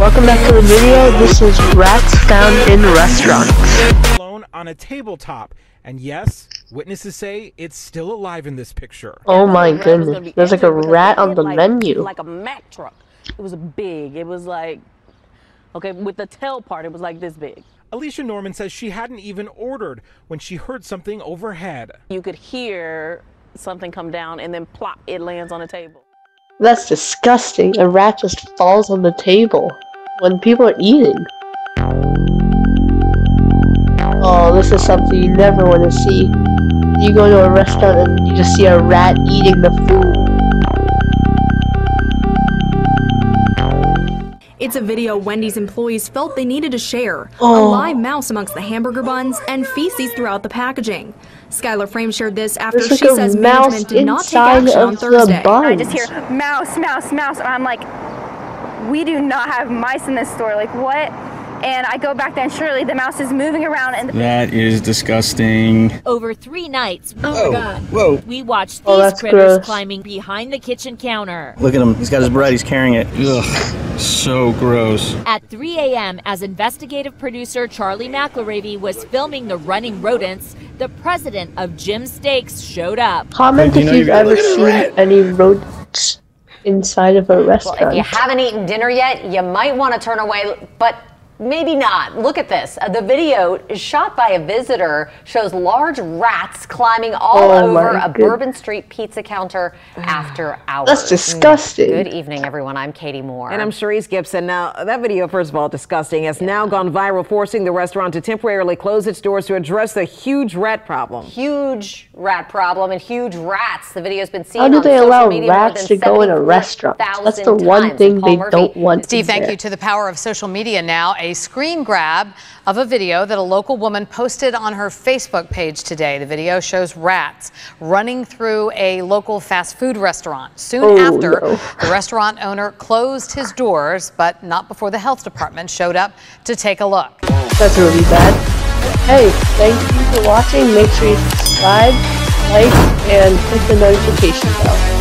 Welcome back to the video. This is rats found in restaurants. Alone on a tabletop, and yes, witnesses say it's still alive in this picture. Oh my goodness! There's like a rat on the menu. Like a Mack truck. It was big. It was like, okay, with the tail part, it was like this big. Alicia Norman says she hadn't even ordered when she heard something overhead. You could hear something come down, and then plop, it lands on the table. That's disgusting. A rat just falls on the table when people are eating. Oh, this is something you never want to see. You go to a restaurant and you just see a rat eating the food. It's a video Wendy's employees felt they needed to share. Oh. A live mouse amongst the hamburger buns and feces throughout the packaging. Skylar Frame shared this after she says management did not take action on Thursday. I just hear mouse, mouse, mouse, and I'm like, we do not have mice in this store. Like, what? And I go back there, and surely the mouse is moving around. And that is disgusting. Over 3 nights, oh my God, whoa, we watched these critters climbing behind the kitchen counter. Look at him. He's got his bread. He's carrying it. Ugh, so gross. At 3 a.m., as investigative producer Charlie McElravy was filming the running rodents, the president of Jim Stakes showed up. Comment if you've ever seen any rodents inside of a restaurant. Well, if you haven't eaten dinner yet, you might want to turn away, but maybe not. Look at this. The video is shot by a visitor, shows large rats climbing all over a Bourbon Street pizza counter after hours. That's disgusting. Good evening, everyone. I'm Katie Moore. And I'm Sharice Gibson. Now, that video, first of all, disgusting, has now gone viral, forcing the restaurant to temporarily close its doors to address the huge rat problem. Huge rat problem and huge rats. The video's been seen on social media. How do they allow rats to go in a restaurant? That's the one thing they don't want to do. Steve, thank you to the power of social media now. A screen grab of a video that a local woman posted on her Facebook page today. The video shows rats running through a local fast food restaurant. Soon after, the restaurant owner closed his doors, but not before the health department showed up to take a look. That's really bad. Hey, thank you for watching. Make sure you subscribe, like, and click the notification bell.